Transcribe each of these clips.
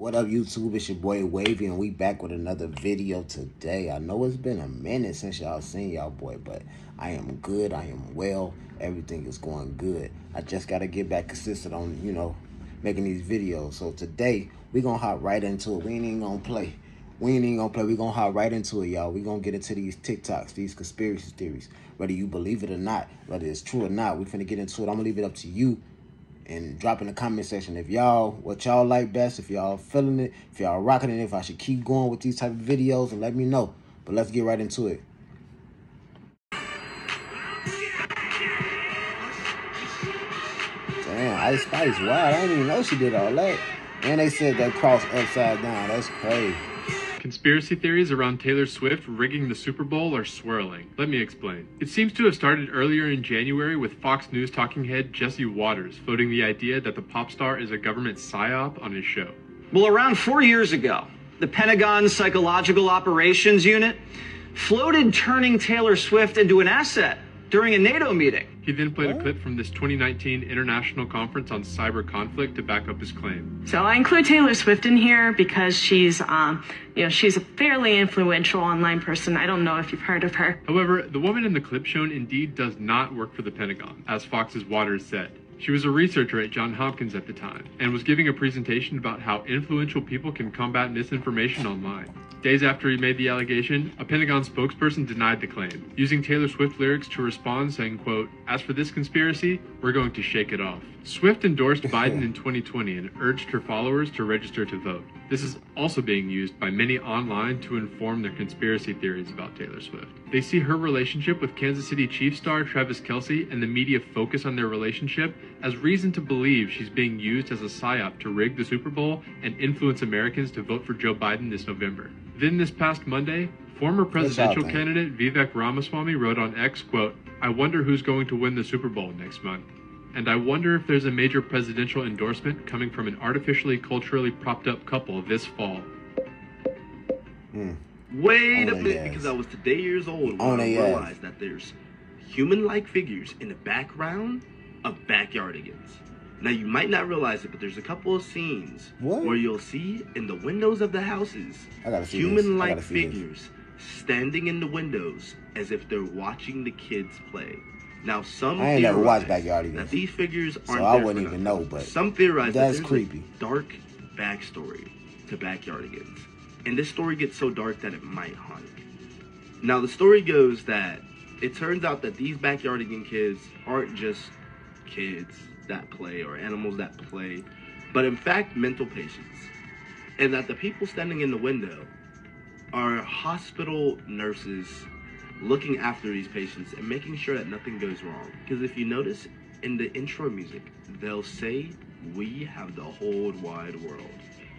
What up, YouTube? It's your boy Wavy, and we back with another video today. I know it's been a minute since y'all seen y'all boy, but I am good. I am well. Everything is going good. I just got to get back consistent on, you know, making these videos. So today, we're going to hop right into it. We ain't even going to play. We're going to hop right into it, y'all. We're going to get into these TikToks, these conspiracy theories. Whether you believe it or not, whether it's true or not, we're going to get into it. I'm going to leave it up to you. And drop in the comment section if y'all, what y'all like best, if y'all feeling it, if y'all rocking it, if I should keep going with these type of videos, and let me know. But let's get right into it. Damn, Ice Spice, wow, I didn't even know she did all that. And they said that cross upside down, that's crazy. Conspiracy theories around Taylor Swift rigging the Super Bowl are swirling. Let me explain. It seems to have started earlier in January with Fox News talking head Jesse Waters floating the idea that the pop star is a government psyop on his show. Well, around 4 years ago, the Pentagon Psychological Operations Unit floated turning Taylor Swift into an asset during a NATO meeting. He then played a clip from this 2019 International Conference on Cyber Conflict to back up his claim. So I include Taylor Swift in here because she's, you know, she's a fairly influential online person. I don't know if you've heard of her. However, the woman in the clip shown indeed does not work for the Pentagon, as Fox's Waters said. She was a researcher at Johns Hopkins at the time and was giving a presentation about how influential people can combat misinformation online. Days after he made the allegation, a Pentagon spokesperson denied the claim, using Taylor Swift lyrics to respond saying, quote, "As for this conspiracy, we're going to shake it off." Swift endorsed Biden in 2020 and urged her followers to register to vote. This is also being used by many online to inform their conspiracy theories about Taylor Swift. They see her relationship with Kansas City Chiefs star Travis Kelce and the media focus on their relationship as reason to believe she's being used as a psyop to rig the Super Bowl and influence Americans to vote for Joe Biden this November. Then this past Monday, former presidential candidate Vivek Ramaswamy wrote on X, quote, "I wonder who's going to win the Super Bowl next month. And I wonder if there's a major presidential endorsement coming from an artificially culturally propped up couple this fall." Wait a minute, because I was today years old when I realized that there's human-like figures in the background of Backyardigans. Now, you might not realize it, but there's a couple of scenes where you'll see in the windows of the houses human-like figures standing in the windows as if they're watching the kids play. Now, some I ain't never watched Backyardigans. Now, these figures aren't so I wouldn't even know, but some theorize that's that there's a dark backstory to Backyardigans. And this story gets so dark that it might haunt it. Now, the story goes that it turns out that these Backyardigan kids aren't just kids that play or animals that play, but in fact, mental patients. And that the people standing in the window are hospital nurses looking after these patients and making sure that nothing goes wrong. Because if you notice in the intro music, they'll say, "We have the whole wide world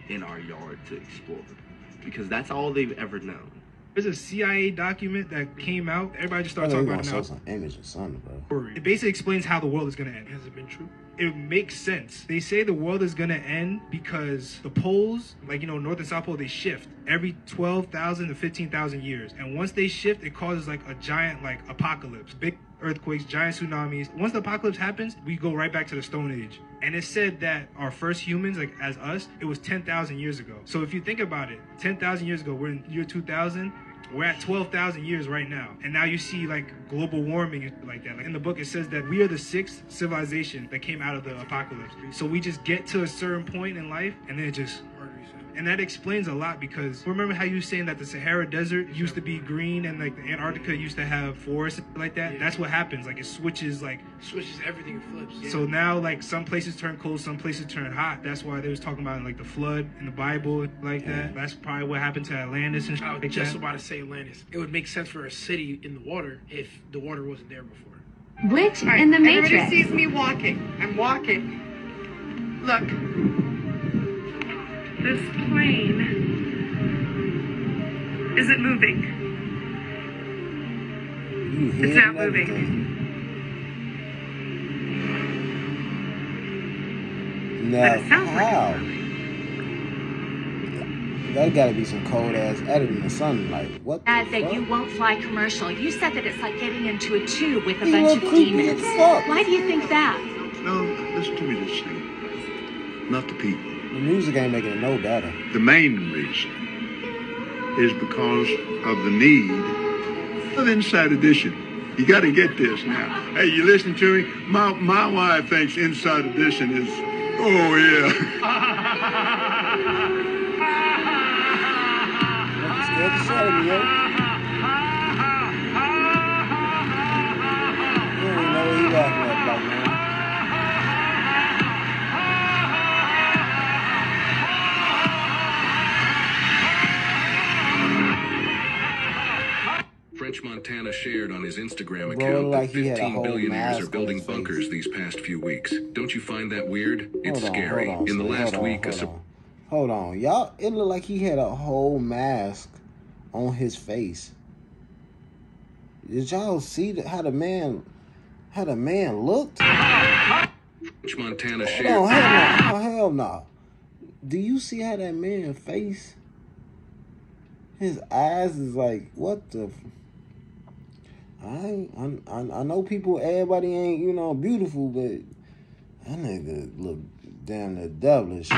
in our yard to explore," because that's all they've ever known. There's a CIA document that came out. Everybody just started talking about it now. Images, something, bro. It basically explains how the world is going to end. Has it been true? It makes sense. They say the world is going to end because the poles, like, you know, North and South Pole, they shift every 12,000 to 15,000 years. And once they shift, it causes like a giant, like, apocalypse, big earthquakes, giant tsunamis. Once the apocalypse happens, we go right back to the Stone Age. And it said that our first humans, like as us, it was 10,000 years ago. So if you think about it, 10,000 years ago, we're in year 2000. We're at 12,000 years right now. And now you see like global warming like that. Like in the book, it says that we are the sixth civilization that came out of the apocalypse. So we just get to a certain point in life and then it just... And that explains a lot because remember how you were saying that the Sahara Desert used to be green and like the Antarctica used to have forests like that? Yeah. That's what happens. Like it switches, like... Switches everything and flips. Yeah. So now like some places turn cold, some places turn hot. That's why they was talking about like the flood in the Bible like that. That's probably what happened to Atlantis and shit like that. I was just about to say Atlantis. It would make sense for a city in the water if the water wasn't there before. Glitch in the Matrix. Everybody sees me walking. I'm walking. Look. This plane isn't moving. It's not moving. Now, how? Like that gotta be some cold ass editing in the sun. Like, what? That you won't fly commercial. You said that it's like getting into a tube with a bunch of demons. Why do you think that? No, listen to me this thing. Not the people. The music ain't making it no better. The main reason is because of the need of Inside Edition. You got to get this now. Hey, you listen to me? My wife thinks Inside Edition is, oh, yeah. Montana shared on his Instagram account that 15 billionaires are building bunkers these past few weeks. Don't you find that weird? It's scary. In the last week... Hold on, y'all. It looked like he had a whole mask on his face. Did y'all see how the man... how the man looked? Montana shared... Oh, hell no. Oh, hell no. Do you see how that man's face... his eyes is like, what the... I know people, everybody ain't, you know, beautiful, but that nigga look damn near devilish.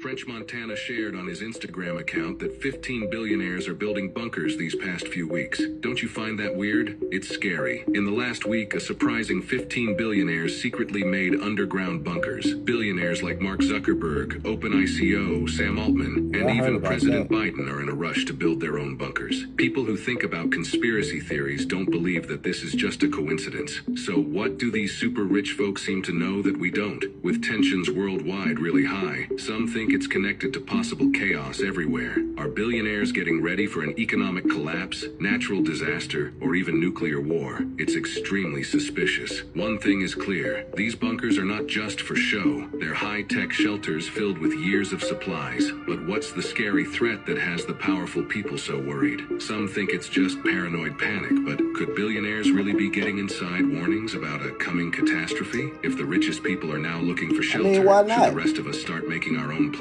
French Montana shared on his Instagram account that 15 billionaires are building bunkers these past few weeks. Don't you find that weird? It's scary. In the last week, a surprising 15 billionaires secretly made underground bunkers. Billionaires like Mark Zuckerberg, OpenAI CEO Sam Altman, and even President Biden are in a rush to build their own bunkers. People who think about conspiracy theories don't believe that this is just a coincidence. So what do these super rich folks seem to know that we don't? With tensions worldwide really high, some think it's connected to possible chaos everywhere. Are billionaires getting ready for an economic collapse, natural disaster, or even nuclear war? It's extremely suspicious. One thing is clear. These bunkers are not just for show. They're high-tech shelters filled with years of supplies. But what's the scary threat that has the powerful people so worried? Some think it's just paranoid panic, but could billionaires really be getting inside warnings about a coming catastrophe? If the richest people are now looking for shelter, why not? Should the rest of us start making our own plans?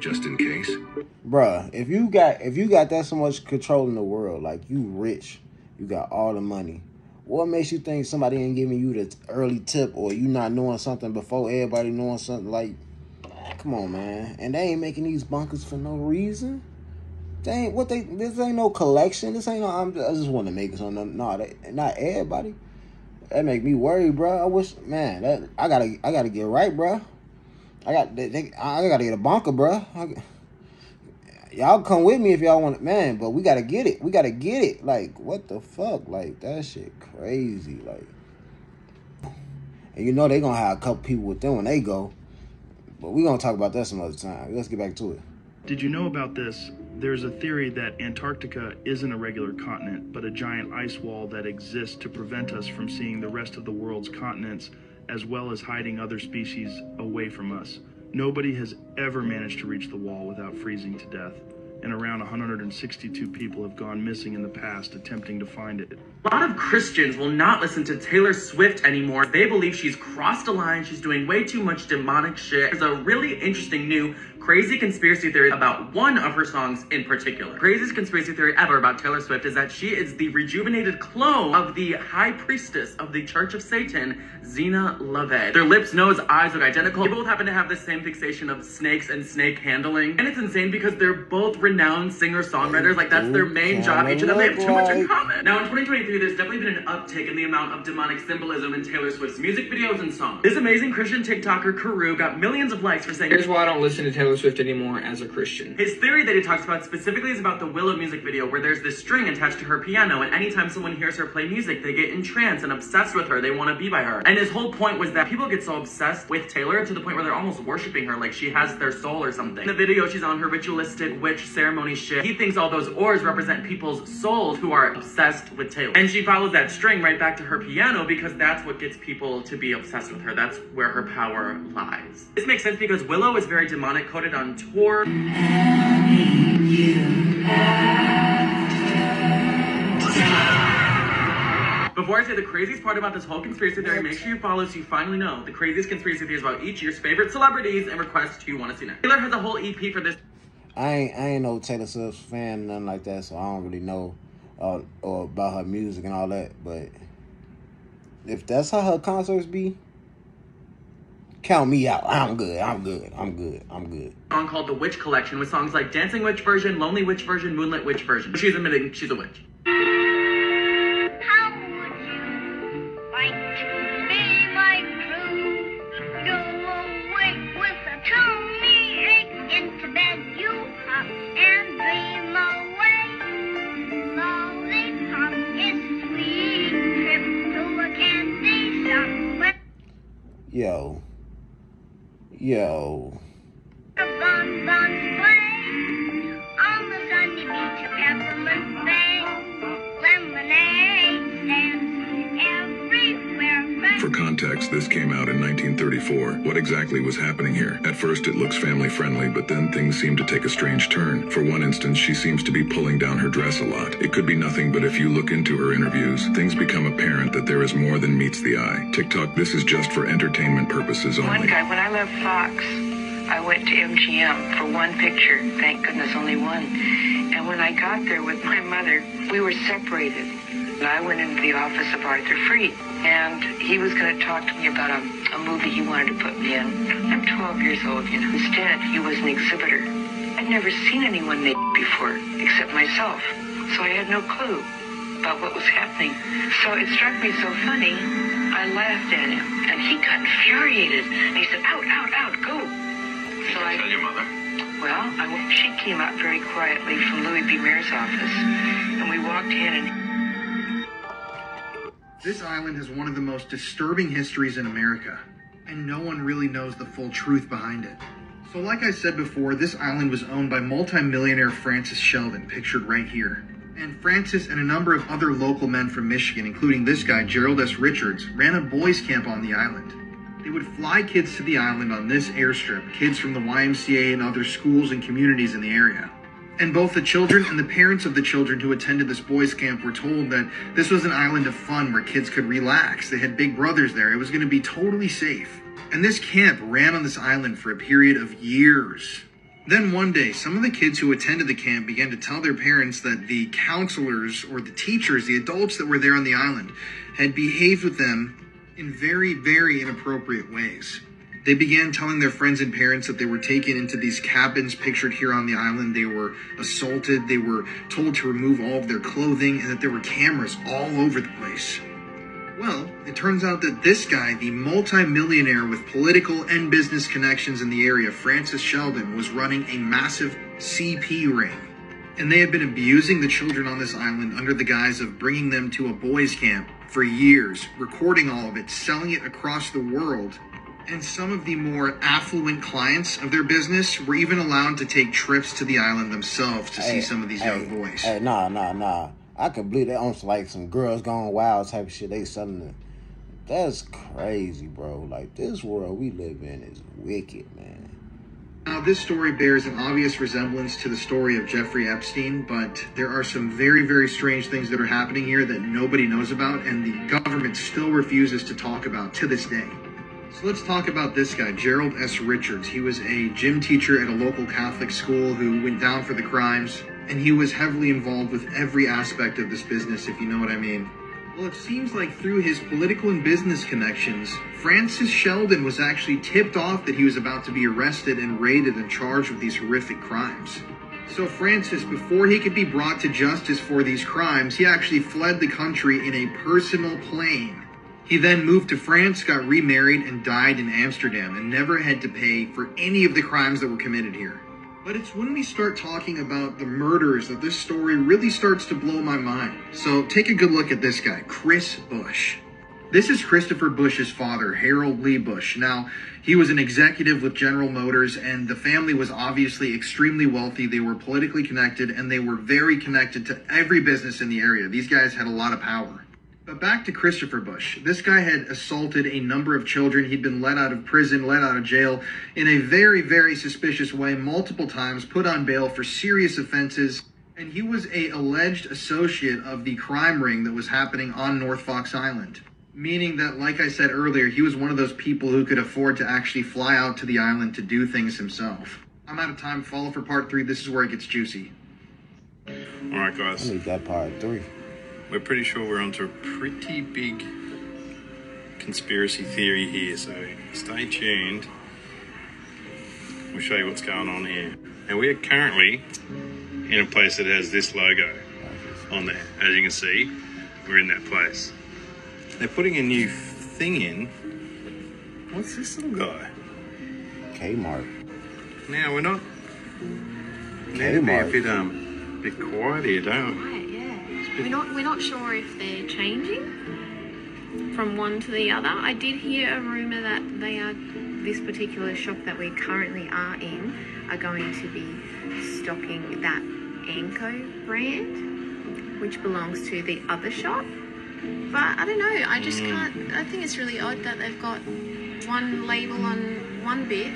Just in case, bruh, if you got that so much control in the world, like you rich, you got all the money, what makes you think somebody ain't giving you the early tip, or you not knowing something before everybody knowing something? Like, come on, man. And they ain't making these bunkers for no reason. They ain't what they this ain't no collection. This ain't no I just want to make something. No, not everybody. That make me worry, bruh. I wish, man, that I gotta get right, bruh. I gotta get a bunker, bro. Y'all come with me if y'all want it, man. But we gotta get it. We gotta get it. Like, what the fuck? Like, that shit crazy. Like, and you know they gonna have a couple people with them when they go. But we gonna talk about that some other time. Let's get back to it. Did you know about this? There's a theory that Antarctica isn't a regular continent, but a giant ice wall that exists to prevent us from seeing the rest of the world's continents, as well as hiding other species away from us. Nobody has ever managed to reach the wall without freezing to death, and around 162 people have gone missing in the past attempting to find it. A lot of Christians will not listen to Taylor Swift anymore. They believe she's crossed a line, she's doing way too much demonic shit. There's a really interesting new crazy conspiracy theory about one of her songs in particular. Craziest conspiracy theory ever about Taylor Swift is that she is the rejuvenated clone of the high priestess of the Church of Satan, Zena LaVey. Their lips, nose, eyes look identical. They both happen to have the same fixation of snakes and snake handling. And it's insane because they're both renowned singer-songwriters. Like, that's their main job. Each of them, they have too much in common. Now, in 2023, there's definitely been an uptick in the amount of demonic symbolism in Taylor Swift's music videos and songs. This amazing Christian TikToker, Karu, got millions of likes for saying, "Here's why I don't listen to Taylor Swift anymore as a Christian." His theory that he talks about specifically is about the Willow music video, where there's this string attached to her piano, and anytime someone hears her play music, they get entranced and obsessed with her. They want to be by her. And his whole point was that people get so obsessed with Taylor to the point where they're almost worshiping her, like she has their soul or something. In the video, she's on her ritualistic witch ceremony shit. He thinks all those oars represent people's souls who are obsessed with Taylor. And she follows that string right back to her piano because that's what gets people to be obsessed with her. That's where her power lies. This makes sense because Willow is very demonic, coded on tour. Before I say the craziest part about this whole conspiracy theory, make sure you follow so you finally know the craziest conspiracy theories about each year's favorite celebrities and requests you want to see next. Taylor has a whole EP for this. I ain't no Taylor Swift fan, nothing like that, so I don't really know or about her music and all that. But if that's how her concerts be, count me out. I'm good. Song called The Witch Collection with songs like Dancing Witch Version, Lonely Witch Version, Moonlit Witch Version. She's admitting she's a witch. Yo. For context, this came out in 1934. What exactly was happening here? At first it looks family friendly, but then things seem to take a strange turn. For one instance, she seems to be pulling down her dress a lot. It could be nothing, but if you look into her interviews, things become apparent that there is more than meets the eye. TikTok, this is just for entertainment purposes only. One guy, when I left Fox, I went to MGM for one picture. Thank goodness, only one. And when I got there with my mother, we were separated. I went into the office of Arthur Freed, and he was going to talk to me about a movie he wanted to put me in. I'm 12 years old, you know. Instead, he was an exhibitor. I'd never seen anyone naked before, except myself, so I had no clue about what was happening. So it struck me so funny, I laughed at him, and he got infuriated, and he said, out, go. So I tell your mother. Well, she came out very quietly from Louis B. Mayer's office, and we walked in, and this island has one of the most disturbing histories in America, and no one really knows the full truth behind it. So like I said before, this island was owned by multimillionaire Francis Sheldon, pictured right here. And Francis and a number of other local men from Michigan, including this guy, Gerald S. Richards, ran a boys' camp on the island. They would fly kids to the island on this airstrip, kids from the YMCA and other schools and communities in the area. And both the children and the parents of the children who attended this boys' camp were told that this was an island of fun where kids could relax. They had big brothers there. It was going to be totally safe. And this camp ran on this island for a period of years. Then one day, some of the kids who attended the camp began to tell their parents that the counselors or the teachers, the adults that were there on the island, had behaved with them in very, very inappropriate ways. They began telling their friends and parents that they were taken into these cabins pictured here on the island. They were assaulted. They were told to remove all of their clothing and that there were cameras all over the place. Well, it turns out that this guy, the multimillionaire with political and business connections in the area, Francis Sheldon, was running a massive CP ring. And they had been abusing the children on this island under the guise of bringing them to a boys' camp for years, recording all of it, selling it across the world. And some of the more affluent clients of their business were even allowed to take trips to the island themselves to see some of these young boys. Nah. I could believe that on like some Girls Gone Wild type of shit they selling them. That's crazy, bro. Like, this world we live in is wicked, man. Now, this story bears an obvious resemblance to the story of Jeffrey Epstein, but there are some very, very strange things that are happening here that nobody knows about, and the government still refuses to talk about to this day. So let's talk about this guy, Gerald S. Richards. He was a gym teacher at a local Catholic school who went down for the crimes, and he was heavily involved with every aspect of this business, if you know what I mean. Well, it seems like through his political and business connections, Francis Sheldon was actually tipped off that he was about to be arrested and raided and charged with these horrific crimes. So Francis, before he could be brought to justice for these crimes, he actually fled the country in a personal plane. He then moved to France, got remarried, and died in Amsterdam, and never had to pay for any of the crimes that were committed here. But it's when we start talking about the murders that this story really starts to blow my mind. So take a good look at this guy, Chris Bush. This is Christopher Bush's father, Harold Lee Bush. Now, he was an executive with General Motors, and the family was obviously extremely wealthy. They were politically connected, and they were very connected to every business in the area. These guys had a lot of power. But back to Christopher Bush. This guy had assaulted a number of children. He'd been let out of prison, let out of jail in a very, very suspicious way multiple times, put on bail for serious offenses. And he was an alleged associate of the crime ring that was happening on North Fox Island. Meaning that, like I said earlier, he was one of those people who could afford to actually fly out to the island to do things himself. I'm out of time. Follow for part 3. This is where it gets juicy. All right, guys. I need that part 3. We're pretty sure we're onto a pretty big conspiracy theory here, so stay tuned. We'll show you what's going on here. Now, we are currently in a place that has this logo on there. As you can see, we're in that place. They're putting a new thing in. What's this little guy? Kmart. Now, we're not... Kmart. Be a bit quiet here, don't we? Right, yeah. We're not sure if they're changing from one to the other. I did hear a rumour that they are... this particular shop that we currently are in are going to be stocking that Anko brand, which belongs to the other shop. But I don't know, I just can't, I think it's really odd that they've got one label on one bit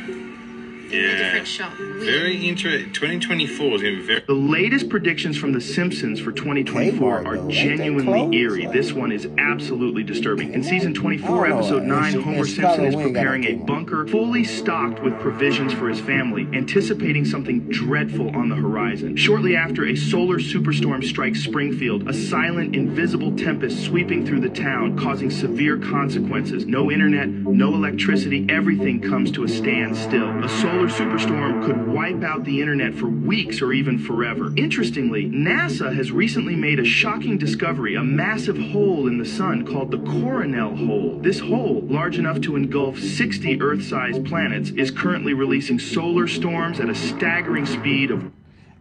in a different shop. Weird. Very interesting. 2024 is going to be very... The latest predictions from The Simpsons for 2024 are genuinely eerie. This one is absolutely disturbing. In season 24, episode 9, Homer Simpson is preparing a bunker fully stocked with provisions for his family, anticipating something dreadful on the horizon. Shortly after, a solar superstorm strikes Springfield, a silent, invisible tempest sweeping through the town, causing severe consequences. No internet, no electricity, everything comes to a standstill. A solar superstorm could wipe out the internet for weeks or even forever. Interestingly, NASA has recently made a shocking discovery, a massive hole in the sun called the Coronel Hole. This hole, large enough to engulf 60 Earth-sized planets, is currently releasing solar storms at a staggering speed of...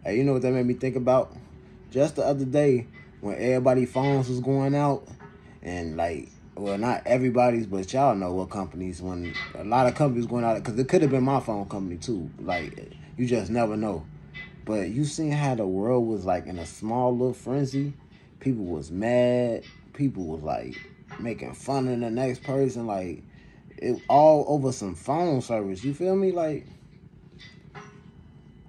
Hey, you know what that made me think about? Just the other day, when everybody's phones was going out, and like... Well, not everybody's, but y'all know what companies, when a lot of companies going out, because it could have been my phone company too. Like, you just never know. But you seen how the world was like in a small little frenzy. People was mad. People was like making fun of the next person. Like, it all over some phone service. You feel me? Like...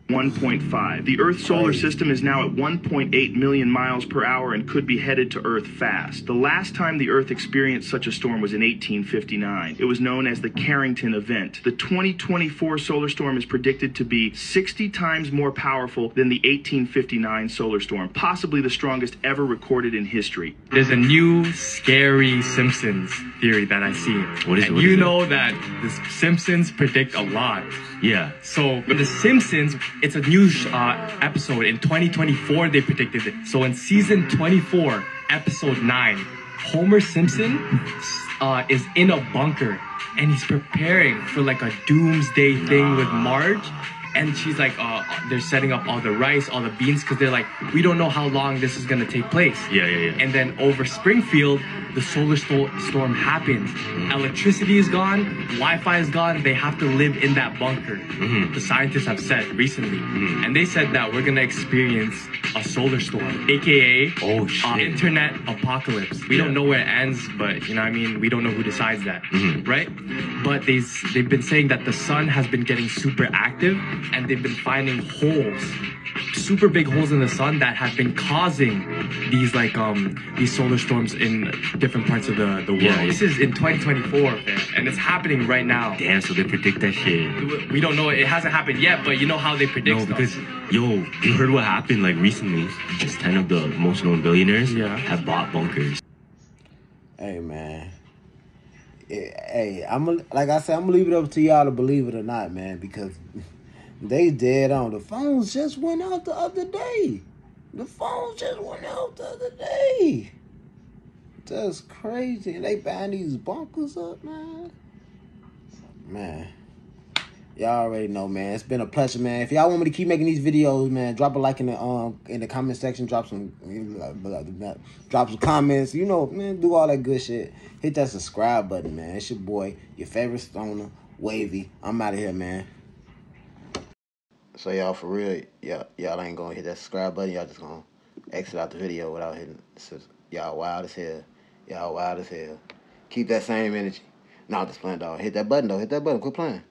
1.5. The Earth's solar system is now at 1.8 million miles per hour and could be headed to Earth fast. The last time the Earth experienced such a storm was in 1859. It was known as the Carrington event. The 2024 solar storm is predicted to be 60 times more powerful than the 1859 solar storm, possibly the strongest ever recorded in history. There's a new scary Simpsons theory that I see. What is it? You know that the Simpsons predict a lot. Yeah. So, but the Simpsons... It's a new episode. In 2024, they predicted it. So in season 24, episode 9, Homer Simpson is in a bunker. And he's preparing for like a doomsday thing with Marge. And she's like, they're setting up all the rice, all the beans. Because they're like, we don't know how long this is going to take place. Yeah. And then over Springfield, the solar storm happens. Mm-hmm. Electricity is gone. Wi-Fi is gone. They have to live in that bunker. Mm-hmm. The scientists have said recently. Mm-hmm. And they said that we're going to experience a solar storm, a.k.a. Internet apocalypse. We don't know where it ends, but you know what I mean? We don't know who decides that, right? But they've been saying that the sun has been getting super active and they've been finding holes, super big holes in the sun that have been causing these like these solar storms in different parts of the world. Yeah. This is in 2024, man, and it's happening right now. Damn, so they predict that shit. We don't know. It hasn't happened yet, but you know how they predict stuff. Because, yo, you heard what happened like recently. Just 10 of the most known billionaires have bought bunkers. Hey, man. Hey, like I said, I'm going to leave it up to y'all to believe it or not, man, because... They dead on. The phones just went out the other day. That's crazy. And they buying these bunkers up, man. Y'all already know, man. It's been a pleasure, man. If y'all want me to keep making these videos, man, drop a like in the comment section. Drop some comments. You know, man, do all that good shit. Hit that subscribe button, man. It's your boy, your favorite stoner, Wavy. I'm out of here, man. So y'all, for real, y'all ain't gonna hit that subscribe button. Y'all just gonna exit out the video without hitting. Y'all wild as hell. Keep that same energy. Nah, I'm just playing, dog. Hit that button, though. Quit playing.